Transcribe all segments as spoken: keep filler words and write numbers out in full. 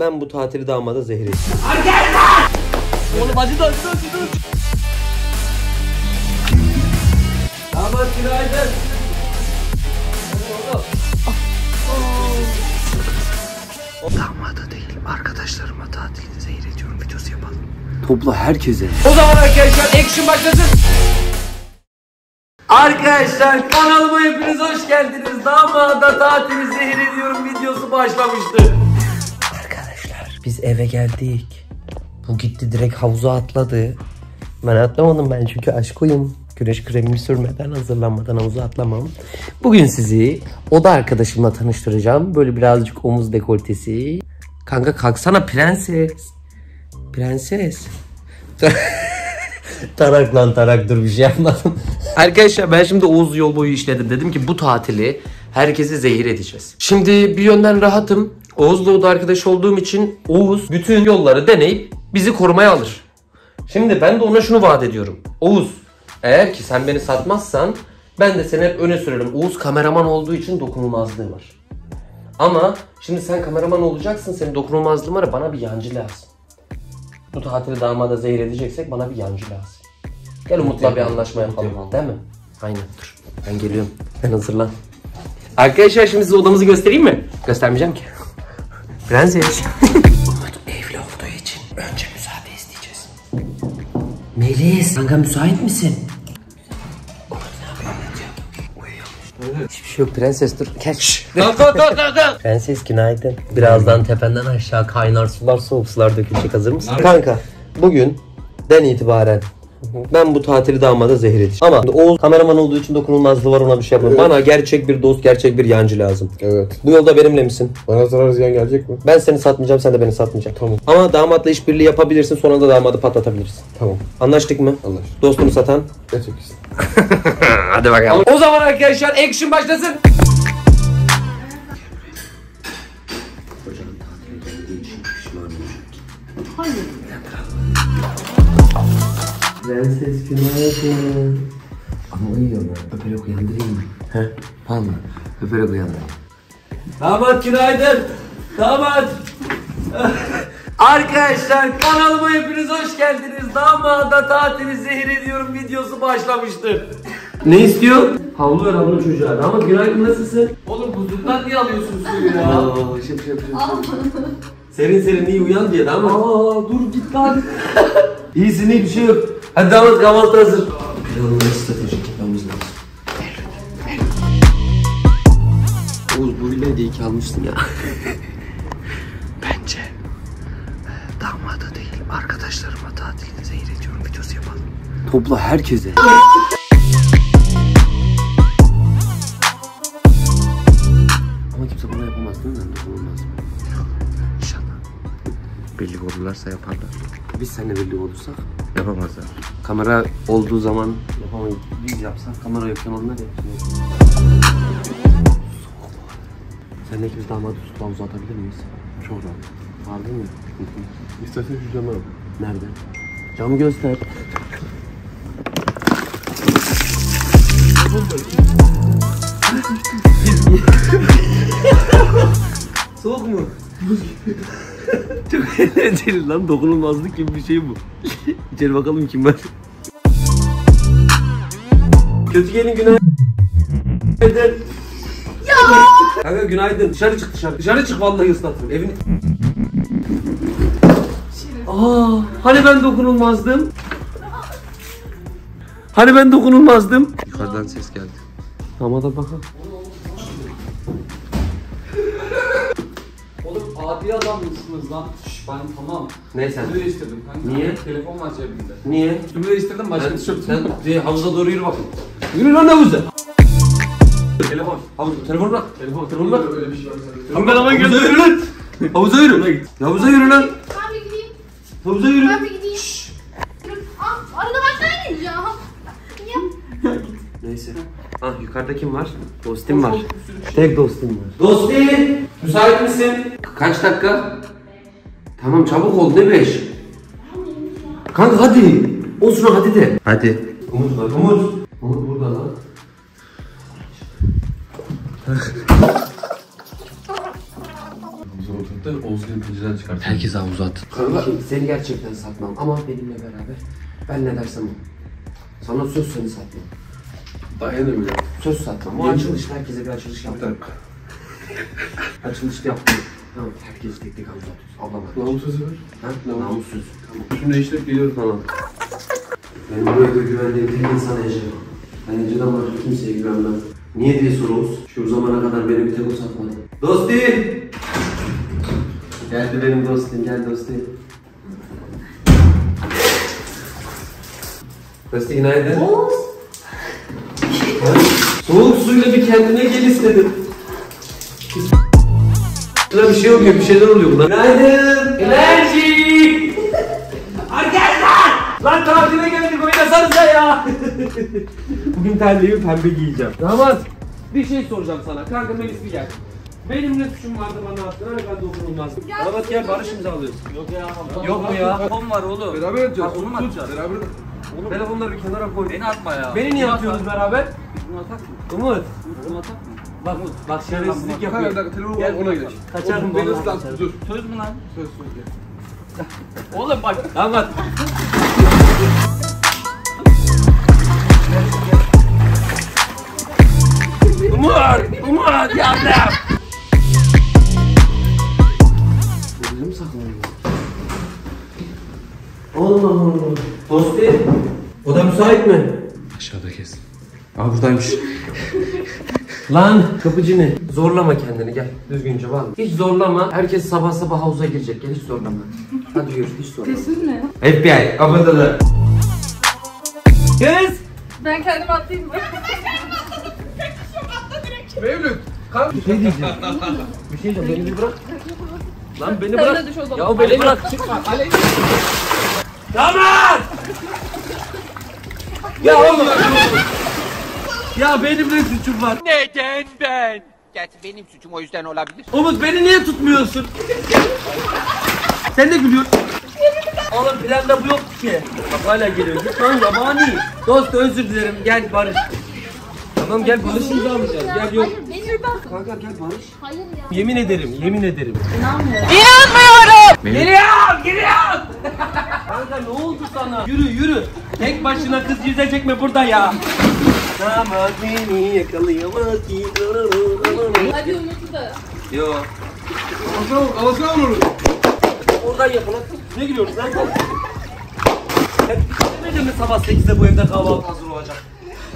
Ben bu tatili damada zehir ettim. Oğlum acıdı acıdı acıdı. Damat günaydın. Damada değil arkadaşlarıma tatilini zehir ediyorum. Videosu yapalım. Topla herkese. O zaman arkadaşlar action başlasın. Arkadaşlar kanalıma hepiniz hoş geldiniz. Damada tatili zehir ediyorum videosu başlamıştı. Biz eve geldik. Bu gitti direkt havuza atladı. Ben atlamadım ben çünkü aşkoyum. Güneş kremimi sürmeden, hazırlanmadan havuza atlamam. Bugün sizi oda arkadaşımla tanıştıracağım. Böyle birazcık omuz dekoltesi. Kanka kalksana prenses. Prenses. Tarak lan tarak, dur bir şey yapmadım. Arkadaşlar ben şimdi Oğuz yol boyu işledim. Dedim ki bu tatili herkesi zehir edeceğiz. Şimdi bir yönden rahatım. Oğuz'la oda arkadaş olduğum için Oğuz bütün yolları deneyip bizi korumaya alır. Şimdi ben de ona şunu vaat ediyorum. Oğuz, eğer ki sen beni satmazsan ben de seni hep öne sürerim. Oğuz kameraman olduğu için dokunulmazlığı var. Ama şimdi sen kameraman olacaksın, senin dokunulmazlığın var, bana bir yancı lazım. Bu tatili damada zehir edeceksek bana bir yancı lazım. Gel Umut'la bir anlaşma yapalım, değil mi? Aynen, dur. Ben geliyorum. Ben hazırlan. Arkadaşlar şimdi size odamızı göstereyim mi? Göstermeyeceğim ki. Prenses. Umut evli olduğu için önce müsaade isteyeceğiz. Melis, kanka müsait misin? Umut ne yapıyor? Uyuyor. Evet. Hiçbir şey yok prenses, dur. Geç. Kalk kalk kalk kalk. Prenses günaydın. Birazdan tependen aşağı kaynar sular, soğuk sular dökülecek. Hazır mısın? Kanka bugünden itibaren ben bu tatili damada zehir edeceğim. Ama Oğuz kameraman olduğu için dokunulmazlığı var, ona bir şey yapmam. Evet. Bana gerçek bir dost, gerçek bir yancı lazım. Evet. Bu yolda benimle misin? Bana zarar ziyan gelecek mi? Ben seni satmayacağım, sen de beni satmayacaksın. Tamam. Ama damatla işbirliği yapabilirsin, sonra da damadı patlatabilirsin. Tamam. Anlaştık mı? Anlaştık. Dostunu satan? Gerçeksin. Hadi bakalım. O zaman arkadaşlar action başlasın. Hocam tatile geldiği için pişman olacak. Hayır. Prenses günaydın. Ama uyuyor ben. Öperek uyandırayım mı? He? Valla. Öperek uyandırayım. Damat günaydın. Damat. Arkadaşlar kanalıma hepiniz hoş geldiniz. Damada tatili zehir ediyorum videosu başlamıştı. Ne istiyor? Havlu ver havlu çocuğa. Damat günaydın, nasılsın? Oğlum buzluktan niye alıyorsun suyu ya? Aaa şıp şıp şıp şıp. Serin serin iyi uyan diye damat. Aaa dur git lan. İyisin, iyi bir şey yok. Hadi damat kahvaltı hazır. Planlı strateji yapmamız lazım. Oğuz bu villayı da iyi ki almıştın ya. Bence e, damada değil arkadaşlarıma tatilini zehir ediyorum videosu yapalım. Topla herkese. Ama kimse bana yapamaz değil mi? Dokunulmaz. İnşallah. Birlik olurlarsa yaparlar. Biz seninle birlik olursak yapamazlar. Kamera olduğu zaman yapamayız. Biz yapsak kamera yokken onlar yapsın. Seninle ikimiz damadı tutup havuza atabilir miyiz? Çok rahat. Aldın mı? İstersen şu camı al. Nerede? Camı göster. Soğuk mu? Çok eğlenceli lan, dokunulmazlık gibi bir şey bu. İçeri bakalım kim var. Kötü gelin günaydın. Ya. Kanka günaydın, dışarı çık dışarı. Dışarı çık vallahi ıslatırım evini. Aa, hani ben dokunulmazdım? Hani ben dokunulmazdım? Yukarıdan ses geldi. Ama da bakalım. Adil adam mısınız lan? Şş, ben tamam. Ne sen? Üstümü değiştirdim kanka. Niye? Telefon var cebimde. Niye? Üstümü değiştirdim, başka tişört. Sen de havuza doğru yürü bakayım. Yürü lan havuza. Telefon. Havuz. Telefon bırak. Telefon. Telefon bırak. Öyle bir şey var. Kanka lan gel. Yürü lan. Havuza yürü. Havuza yürü lan. Ben bir gideyim. Havuza yürü. Ben bir gideyim. Şşş. Arada başlar mıyız ya? Niye? Neyse. Ha yukarıda kim var? Dostum var. Tek dostum var. Dostum. Müsait misin? Kaç dakika? Tamam çabuk ol, ne beş? Kanka hadi. Olsun hadi de. Hadi. Umut var. Umut. Umut burada lan. satıp da Oğuz'un ikinciden çıkarttık. Herkese havuz at. Kanka seni gerçekten satmam ama benimle beraber. Ben ne dersem o. Sana söz, seni satmam. Dayanamıyorum. Söz satmam. Bu açılış, herkese bir açılış yaptım. Açılış yaptım. Tamam, herkes tek tek anlat. Ablam. Namus sözü ver. Ha? Namus sözü. Tamam. Şimdi değiştirip geliyoruz falan. Benim böyle bir güvendiğim insan Ece. Ben Ece'den başka kimseye güvenmem. Niye diye sorunuz? Şu zamana kadar beni bir tek o satmadı. Dostim! Geldi benim dostum, gel dostum. Dostum günaydın. Oğuz! Soğuk suyla bir kendine gel istedim. Bir şey oluyor, bir şeyler oluyor bunlar. Günaydın! Enerji! Arkadaşlar! Lan tatile geldik, oynasanıza ya! Bugün terliğimi pembe giyeceğim. Ramaz! Bir şey soracağım sana. Kanka Melis bir gel. Benim ne suçum vardı bana attın, hani ben dokunulmazdım. Ramaz gel, barış imzalıyorsun. Yok ya. Tamam. Yok mu ya? Telefon var oğlum. Beraber yapacağız. Onu mu atacağız? Beraber. Oğlum, telefonları bir kenara koy. Beni atma ya. Beni niye atıyorsunuz beraber? Bunu atak mı? Umut. Bunu atak mı? Bak bak şerefsizlik yapıyor. Hayır, dakika, telefonu gel, ona gidelim. Kaçarım beni ıslat, dur. Söz mü lan? Söz söz. Oğlum bak. Anlat. Umut! Umut! Yardım! Gözünü mü saklanıyor? Allah Allah. Dostum, oda müsait mi? Aşağıda kes. Aa buradaymış. Lan kapıcı ne? Zorlama kendini, gel. Düzgünce var mı? Hiç zorlama. Herkes sabah sabah havuza girecek. Gel hiç zorlama. Hadi yürü, hiç zorlama. Kesin ne? F B I kapatalı. Kız! Ben kendim atlayayım mı? Mevlüt! Kanka bir şey diyeceğim. Bir şey diyeceğim, beni bırak. Lan beni bırak. Ya beni bırak, çıkma. Aleyna! Tamam! Ya oğlum! Ya benim ne suçum var? Neden ben? Gerçi benim suçum, o yüzden olabilir. Umut beni niye tutmuyorsun? Sen de gülüyorsun. Oğlum planda bu yok ki. Bak hala geliyor. Git lan yabani. Dost özür dilerim, gel barış. Tamam gel barış imzalayacağız. Gel yok. Kanka gel barış. Hayır ya. Yemin ederim, yemin ederim. İnanmıyorum. İnanmıyorum. Geliyorum, geliyorum. Kanka ne oldu sana? Yürü yürü. Tek başına kız yüzecek mi burada ya? Ama beni yakalayamaz ki. Hadi Umut'u da. Yo. Alasana onu. Oradan yapın. Ne gülüyoruz lan? Ne demek sabah sekizde bu evde kahvaltı hazır olacak?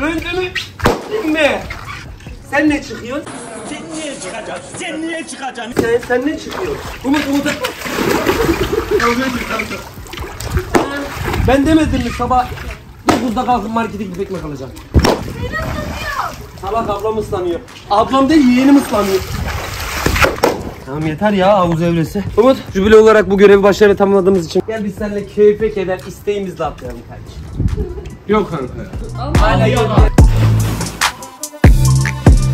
Öldü mü? Dinle. Sen ne çıkıyorsun? Sen niye çıkacaksın? Sen niye çıkacaksın? Sen, sen ne çıkıyorsun? Umut Umut'a. Ben demedim mi sabah dokuzda kalkın markete gidip ekmek alacağım. Salak ablam ıslanıyor. Ablam değil, yeğenim ıslanıyor. Tamam yeter ya havuz evresi. Umut, jübile olarak bu görevi başarıyla tamamladığımız için gel biz seninle keyfe keder isteğimizle atlayalım kardeşim. Yok kanka ya. Hala yok.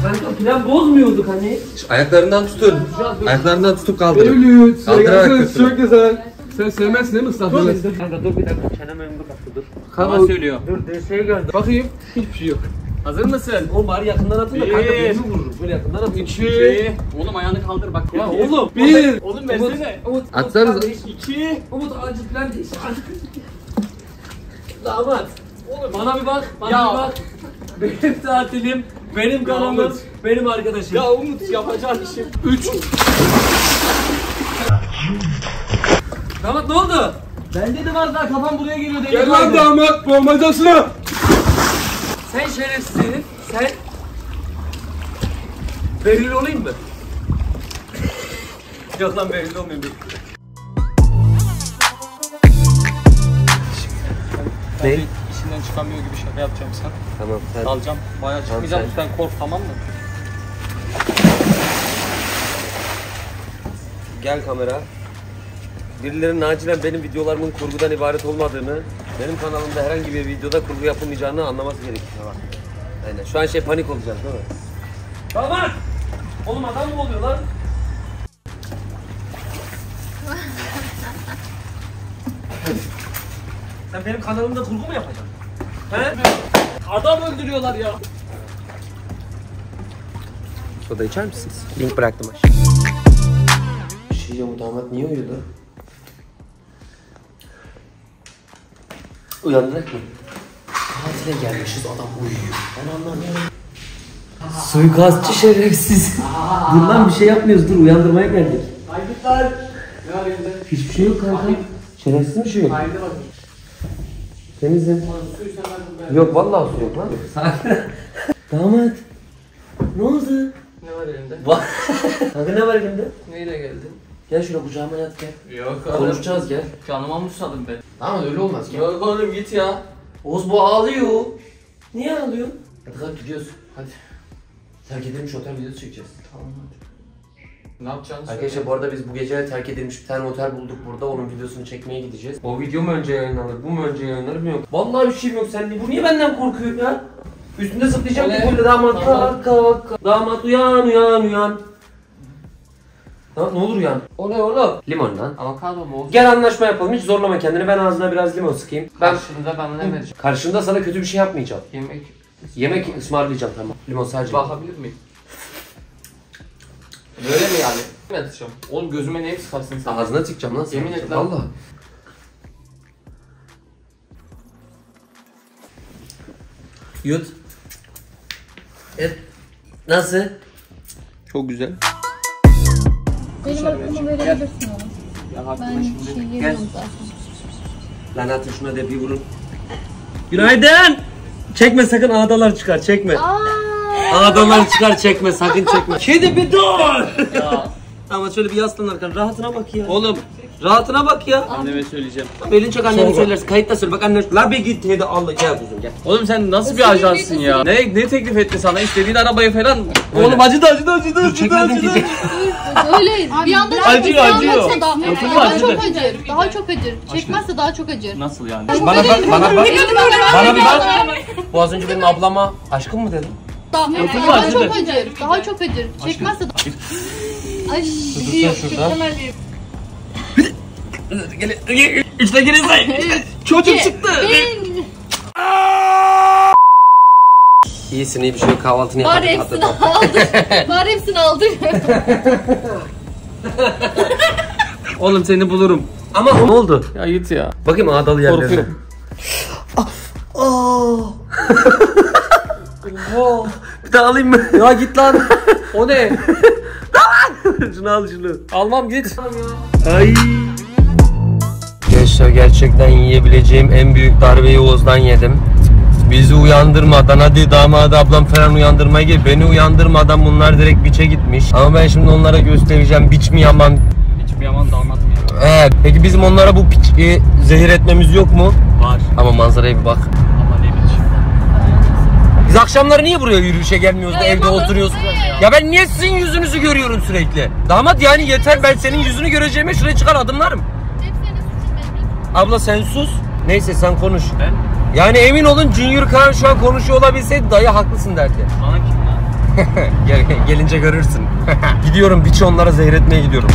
Kanka plan bozmuyorduk hani. Ayaklarından tutun. Ayaklarından tutup kaldırın. Evlüt, kaldırarak götürün. Sen sevmezsin değil mi ıslahları? Kanka dur bir dakika, çenem önümde kaptı dur. Kanka söylüyor. Dur D S'ye gördüm. Bakayım, hiçbir şey yok. Hazır mısın? Oğlum bari yakından atın da kanka beni vururum. Böyle yakından atın. İki. Oğlum ayağını kaldır bak. Ya oğlum. Bir. Oğlum versene. Atlarız. İki. Umut acil plan değişti. Damat. Oğlum bana bir bak. Bana bir bak. Benim tatilim, benim kanalım, benim arkadaşım. Ya Umut yapacağın işim. Üç. Damat ne oldu? Bende de var daha kafam buraya geliyor. Gel lan damat bombacasına. Sen şerefsiz herif, sen beril olayım mı? Yok lan beril olmayayım. Ne? İşinden çıkamıyor gibi şaka yapacağım sen. Tamam sen. Dalacağım, bayağı çıkmayacağım tamam, sen. Sen kork tamam mı? Gel kamera. Birilerinin acilen benim videolarımın kurgudan ibaret olmadığını, benim kanalımda herhangi bir videoda kurgu yapılmayacağını anlaması gerekiyor. Tamam. Aynen. Şu an şey panik olacağız değil mi? Tamam. Oğlum adam mı oluyor lan? Sen benim kanalımda kurgu mu yapacaksın? He? Adam öldürüyorlar ya. Soda içer misiniz? Link bıraktım aşağıya. diyeceğim, bu damat niye uyudu? Uyandırak mı? Tatile gelmişiz, adam uyuyor. Ben anlamıyorum. Suikastçı şerefsiz. Bundan bir şey yapmıyoruz, dur uyandırmaya geldik. Haydutlar. Ne var yanında? Hiçbir şey yok kanka. Şerefsiz bir şey yok. Haydi bakayım. Temizim. Yok vallahi su yok lan. Damat. Ne oldu? Ne var elimde? Kanka ne var elimde? Neyle geldin? Gel şuna kucağıma yat gel. Yok oğlum. Konuşacağız gel. Canıma musadım ben. Tamam öyle olmaz ki. Yok oğlum git ya. Oğuz bu ağlıyor. Niye ağlıyor? Hadi kalk gidiyoruz. Hadi. Terk edilmiş otel videosu çekeceğiz. Tamam hadi. Ne yapacağız? Arkadaşlar bu arada biz bu gece terk edilmiş bir tane otel bulduk burada. Onun videosunu çekmeye gideceğiz. O video mu önce yayınlanır? Bu mu önce yayınlanır mı yok? Vallahi bir şeyim yok. Sen niye, bu niye benden korkuyorsun ya? Üstünde zıplayacağım ki böyle damat kalk kalk kalk. Damat uyan uyan uyan. Lan ne olur uyan. O ne oğlum? Limon lan. Avokado mu? Gel anlaşma yapalım, hiç zorlama kendini. Ben ağzına biraz limon sıkayım. Ben... Karşında bana ne vereceğim? Karşında sana kötü bir şey yapmayacağım. Yemek... Yemek ısmarlayacağım tamam. Limon sadece. Bakabilir miyim? Böyle mi yani? Ne atacağım? Oğlum gözüme ne sıkarsın sen? Ağzına çıkacağım lan. Yemin et lan. Vallahi. Yut. Evet. Nasıl? Çok güzel. Benim hakkımı verebilirsin oğlum. Ya hakkımı şimdi. Gel. Lan atın şuna da bir vurun. Günaydın. Çekme sakın, ağdalar çıkar. Çekme. Aa. Ağdalar çıkar, çekme sakın çekme. Kedi bir dur. Ya. Ama şöyle bir yaslan arkana, rahatına bak ya. Oğlum rahatına bak ya. Anneme söyleyeceğim. Elin çok annene söylersin. Kayıtta söyle bak anne. La bir git hadi Allah gel kuzum gel. Oğlum sen nasıl bir ajansın ya? Ne ne teklif etti sana? İstediğin arabayı falan. Öyle. Oğlum acıdı acıdı acıdı acıdı acıdı. Öyle bir anda acıyor acıyor. Daha çok acır. Daha çok acır. Çekmezse daha çok acır. Nasıl yani? Bana bak bana bak. Bana bir bak. Bu az önce benim ablama aşkım mı dedin? Daha, yani daha çok acır, daha çok acır. Çekmezse daha... Ay, gidiyor, çekemez diye. Üçte gelin say. Çocuk çıktı. İyisin, iyi bir şey yok. Kahvaltını yapalım. Bari hepsini aldık. Bari hepsini aldık. Oğlum seni bulurum. Ama ne oldu? Ya git ya. Bakayım ağdalı yerlerine. Korkuyorum. Oho. Bir daha alayım mı? Ya git lan. O ne? Şunu al şunu. Almam git. Ay. Gençler gerçekten yiyebileceğim en büyük darbeyi Oğuz'dan yedim. Bizi uyandırmadan, hadi damadı ablam falan uyandırmaya gel. Beni uyandırmadan bunlar direkt biçe gitmiş. Ama ben şimdi onlara göstereceğim. Biç mi yaman? Biç mi yaman damat mı yaman? Evet. Peki bizim onlara bu piçi zehir etmemiz yok mu? Var. Ama manzaraya bir bak. Biz akşamları niye buraya yürüyüşe gelmiyoruz da evde oturuyoruz? Ya ben niye sizin yüzünüzü görüyorum sürekli? Damat yani yeter, ben senin yüzünü göreceğime şuraya çıkar adımlarım. Hep senin suçun benim. Abla sen sus. Neyse sen konuş. Ben? Yani emin olun Junior Kaan şu an konuşuyor olabilseydi dayı haklısın derdi. Bana kim lan? Gel, gelince görürsün. Gidiyorum biçi onlara zehir etmeye gidiyorum.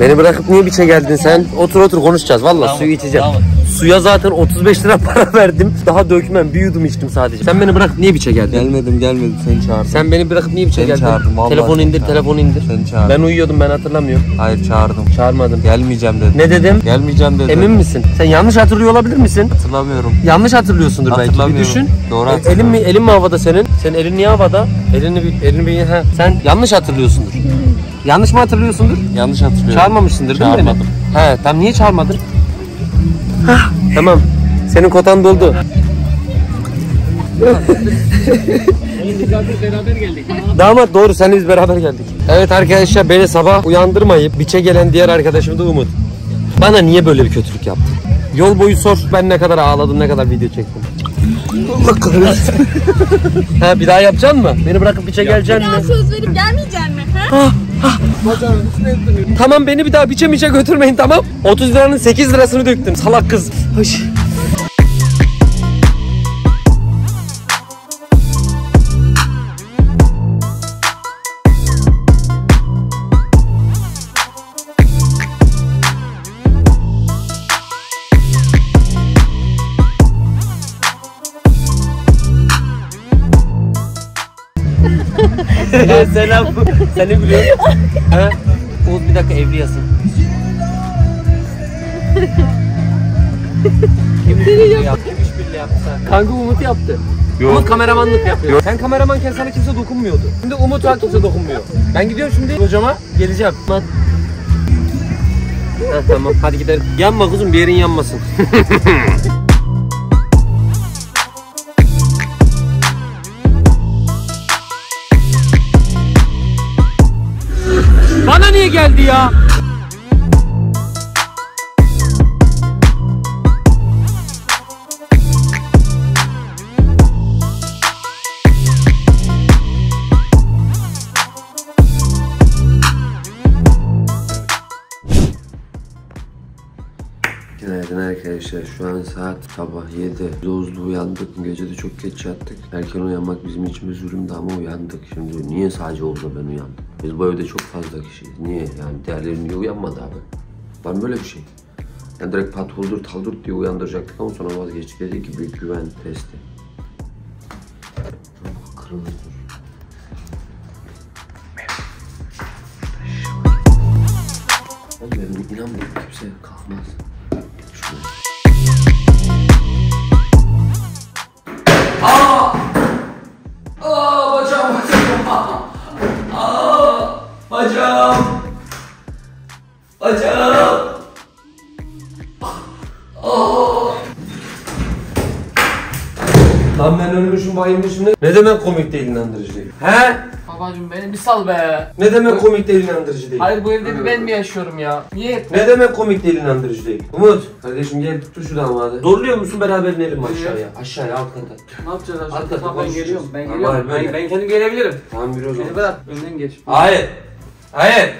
Beni bırakıp niye biçe geldin sen? Otur otur konuşacağız vallahi tamam, suyu içeceğim. Tamam. Suya zaten otuz beş lira para verdim. Daha dökmem, bir yudum içtim sadece. Sen beni bırakıp niye biçe geldin? Gelmedim gelmedim seni çağırdım. Sen beni bırakıp niye biçe seni geldin? Çağırdım, telefonu indir çağırdım. Telefonu indir. Seni çağırdım. Ben uyuyordum ben hatırlamıyorum. Hayır çağırdım. Çağırmadım. Gelmeyeceğim dedim. Ne dedim? Gelmeyeceğim dedim. Emin misin? Sen yanlış hatırlıyor olabilir misin? Hatırlamıyorum. Yanlış hatırlıyorsundur belki. Bir düşün. Doğru hatırlıyorum. Elin mi, elin mi havada senin? Senin elin niye havada? Elini bir, elini bir, he. Sen yanlış hatırlıyorsundur. Yanlış mı hatırlıyorsundur? Yanlış hatırlıyorum. Çağırmamışsındır değil mi? Çağırmadım. He tam niye çağırmadın? Tamam. Senin kotan doldu. Beraber geldik. Damat doğru seninle biz beraber geldik. Evet arkadaşlar beni sabah uyandırmayıp biçe gelen diğer arkadaşım da Umut. Bana niye böyle bir kötülük yaptın? Yol boyu sor ben ne kadar ağladım, ne kadar video çektim. Allah kahretsin. Ha bir daha yapacaksın mı? Beni bırakıp biçe geleceksin mi? Bir daha söz verip gelmeyeceksin mi? Ha? Tamam beni bir daha biçe miçe götürmeyin tamam. otuz liranın sekiz lirasını döktüm salak kız. Ay. sen abi, sen ne biliyorsun? Ha? Oğuz bir dakika evliyasın. Kim seni yaptı? Kim işbirliği yaptı? Kanka Umut yaptı. Yok. Umut kameramanlık yapıyor. Yok. Sen kameramanken sana kimse dokunmuyordu. Şimdi Umut var, kimse dokunmuyor. Ben gidiyorum şimdi hocama, geleceğim. Bak. Ha, tamam hadi gidelim. Yanma kuzum, bir yerin yanmasın. Bana niye geldi ya? Günaydın arkadaşlar. Şu an saat sabah yedi. Dozlu uyandık. Gece de çok geç yattık. Erken uyanmak bizim için bir zulümdü ama uyandık. Şimdi niye sadece oldu ben uyandım? Biz bu evde çok fazla kişiyiz. Niye? Yani diğerleri niye uyanmadı abi? Var mı böyle bir şey? Yani direkt pat huldur taldur diye uyandıracaktık ama sonra vazgeçtik. Dedi ki büyük güven testi. Kırılır. Oğlum ben inanmıyorum, kimse kalkmaz. Aaa! Aaa bacağım, bacağım! Aaa! Bacağım! Bacağım! Aaa! Lan ben ölmüşüm, bayılmışım. Ne demek komik değil, inandırıcı değil? He? Babacım beni bir sal be! Ne demek komik değil, inandırıcı değil? Hayır, bu evde bir ben mi yaşıyorum ya? Niye? Ne demek komik değil, inandırıcı değil? Umut! Kardeşim gel, tut şu damadı. Zorluyor musun, beraber inelim aşağıya? Aşağıya, alt kata. Ne yapacağız aşağıya? Alt kata ben geliyorum, ben geliyorum. Ben, ben kendim gelebilirim. Tamam, yürü o zaman. Bırak, önden geç. Hayır! Hayır!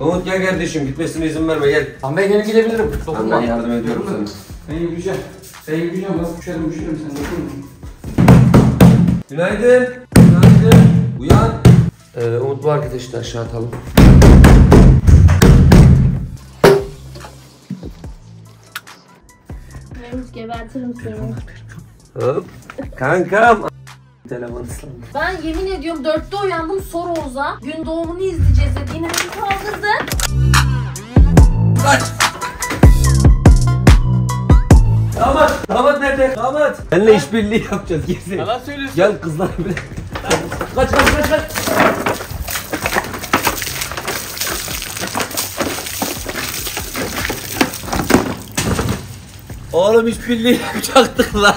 Umut gel kardeşim, gitmesine izin verme, gel. Tamam, ben kendim gidebilirim. Tamam, ben yardım ediyorum sana. Ben yürüyeceğim. Ben yürüyeceğim, nasıl düşerim, düşerim, sen dokunma. Günaydın! Günaydın! Uyan! Ee, Umut bu arkadaşı da aşağı atalım. Memut gebertirim seni. Hop! Kankam! Telefon ıslandı. Ben yemin ediyorum dörtte uyandım, sor Oğuz'a. Gün doğumunu izleyeceğiz dediğini beni kaldırdı. Kaç! Damat! Damat nerede? Damat! Seninle işbirliği yapacağız kesin. Yalan söylüyorsun. Gel kızlar bile. Kaç kaç kaç kaç! Oğlum işbirliği yapacaktık lan.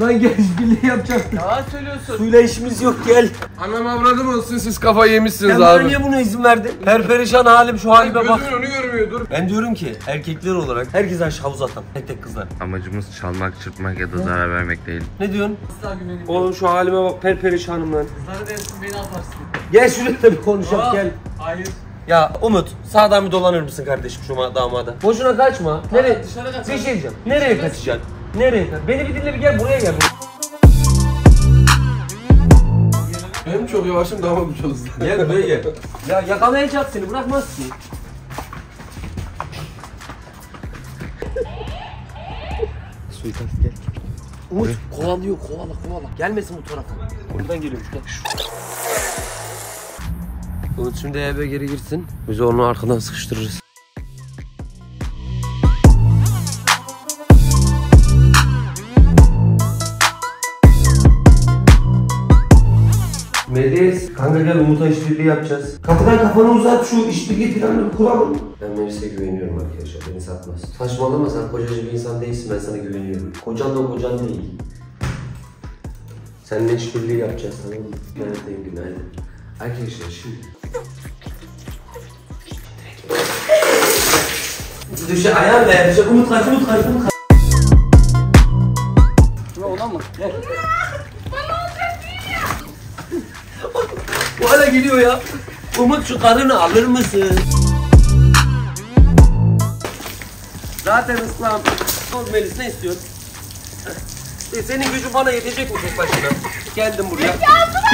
Lan gel, işbirliği yapacaktık. Yalan söylüyorsun. Suyla işimiz yok, gel. Anam avradım olsun, siz kafayı yemişsiniz ben abi. Ben niye buna izin verdin? Perperişan halim, şu halime bak. Gözümün önü görmüyor, dur. Ben diyorum ki erkekler olarak herkes aşağı uzatan. Tek tek kızlar. Amacımız çalmak, çırpmak ya da zarar vermek değil. Ne diyorsun? Oğlum şu halime bak, perperişanım lan. Kızları versin, beni atarsın. Gel şurada bir konuşalım, gel. Hayır. Ya Umut, sağdan bir dolanır mısın kardeşim şu damada? Boşuna kaçma. Nereye? Dışarı kaç. Bir şey diyeceğim. Nereye kaçacaksın? Nereye? Beni bir dinle, bir gel buraya gel. Benim çok yavaşım, damam çok hızlı. Gel buraya gel. Ya yakalayacak seni, bırakmaz ki. Suikast gel. Umut kovalıyor, kovala kovala. Gelmesin bu tarafa. Buradan geliyormuş lan. Umut şimdi eve geri girsin. Biz onu arkadan sıkıştırırız. Melis, kanka gel Umut'a işbirliği yapacağız. Kapıdan kafanı uzat, şu işbirliği planını kuralım. Ben Melis'e güveniyorum arkadaşlar, beni satmaz. Saçmalama, sen kocacı bir insan değilsin, ben sana güveniyorum. Kocan da kocan değil. Seninle işbirliği yapacağız, tamam mı? Günaydın, günaydın. Arkadaşlar şimdi... Düşe ayağım ver, düşe Umut kaç, Umut kaç, Umut kaç. Şuraya olan mı? Gel. Bu hala geliyor ya. Umut şu karını alır mısın? Zaten ıslam. Oğuz Melis ne istiyorsun? E senin gücün bana yetecek mi tek başına? Geldim buraya. Yazdım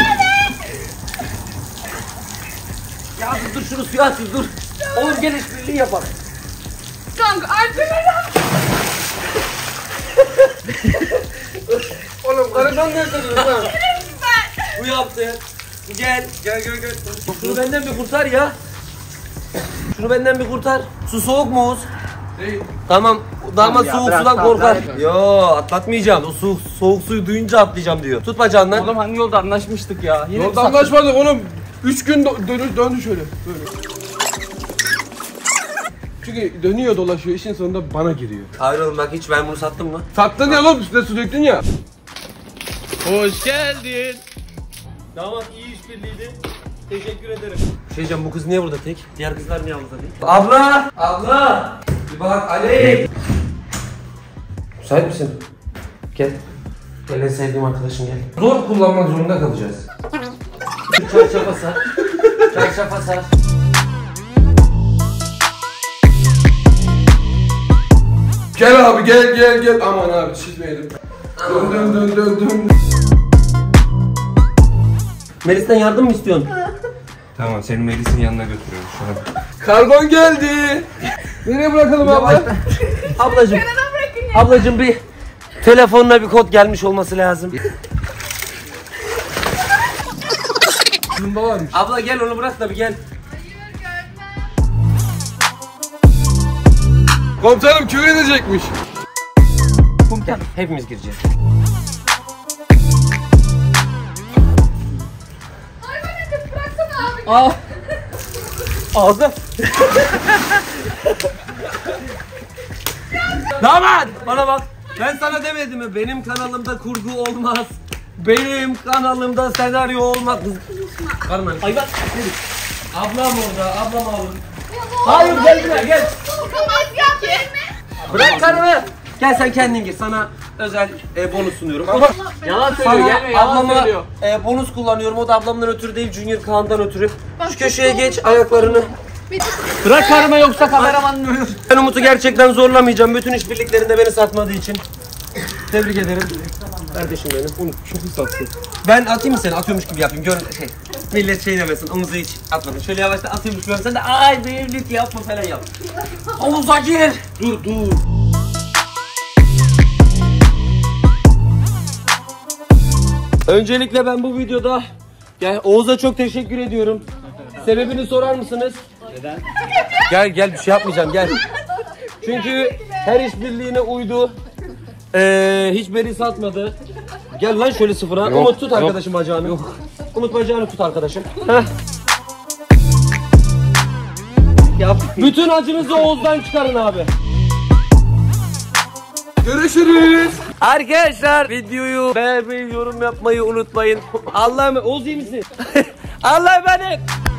abi! Yazdım dur şunu suya atın dur. Oğuz gel işbirliği yapalım. Kanka arkalara. Oğlum karıdan ne yapıyorsun lan? Bu yaptı. Gel, gel, gel, gel. Şunu benden bir kurtar ya. Şunu benden bir kurtar. Su soğuk mu Oğuz? Değil. Tamam, damat ya, soğuk sudan korkar. Yo, atlatmayacağım. O soğuk, soğuk suyu duyunca atlayacağım diyor. Tut bacağından. Oğlum hangi yolda anlaşmıştık ya? Yine yolda anlaşmadık oğlum. Üç gün dönü döndü şöyle. Böyle. Çünkü dönüyor dolaşıyor, işin sonunda bana giriyor. Hayır oğlum bak, hiç ben bunu sattım mı? Sattın ya oğlum, üstüne su döktün ya. Hoş geldin. Damat iyi işbirliğiydi. Teşekkür ederim. Şey diyeceğim, bu kız niye burada tek? Diğer kızlar niye burada tek? Abla! Abla! Bir bak Ali! Müsait misin? Gel. Gel en sevdiğim arkadaşım gel. Zor kullanmak zorunda kalacağız. Çarşafa sar. Çarşafa sar. Gel abi, gel gel gel. Aman abi çizmeyelim. Dön dön dön dön dön. Melis'ten yardım mı istiyorsun? Tamam, seni Melis'in yanına götürüyorum şu an. Kargon geldi. Nereye bırakalım abla? Ablacım. Ablacım bir telefonla bir kod gelmiş olması lazım. Zımba varmış. Abla gel, onu bırak da bir gel. Komutanım küfür edecekmiş. Komutan hepimiz gireceğiz. Hayvan edin, bıraksana abi. Aa. Ağzı. Damat bana bak. Ben sana demedim mi? Benim kanalımda kurgu olmaz. Benim kanalımda senaryo olmaz. Karman. Hayvan. Ablam orada. Ablam alın. Hayır gel buraya gel. Bırak karımı. Gel sen kendin gir. Sana özel e, bonus sunuyorum. Yalan söylüyor, sana gelme, yalan ablama söylüyor. E, bonus kullanıyorum. O da ablamdan ötürü değil, Junior Kaan'dan ötürü. Bak, şu köşeye geç, ayaklarını. Bırak karımı, yoksa kameramanın ölür. Ben Umut'u gerçekten zorlamayacağım. Bütün işbirliklerinde beni satmadığı için. Tebrik ederim. Kardeşim benim. Umut çok sattı. Ben atayım mı seni? Atıyormuş gibi yapayım. Gör şey. Millet şey demesin, omuzu hiç atmadın. Şöyle yavaşta atıyormuş gibi sen de ay evlilik yapma falan yap. Omuza gir. Dur dur. Öncelikle ben bu videoda yani Oğuz'a çok teşekkür ediyorum. Sebebini sorar mısınız? Neden? Gel gel, bir şey yapmayacağım gel. Çünkü her işbirliğine uydu. Ee, hiç beni satmadı. Gel lan şöyle sıfıra. Yok, Umut tut arkadaşım yok. Bacağını. Yok. Umut bacağını tut arkadaşım. Heh. Yap. Bütün acınızı Oğuz'dan çıkarın abi. Görüşürüz. Arkadaşlar videoyu beğenmeyi, yorum yapmayı unutmayın. Allah'ım Oğuz iyi misin? Allah'ım benim.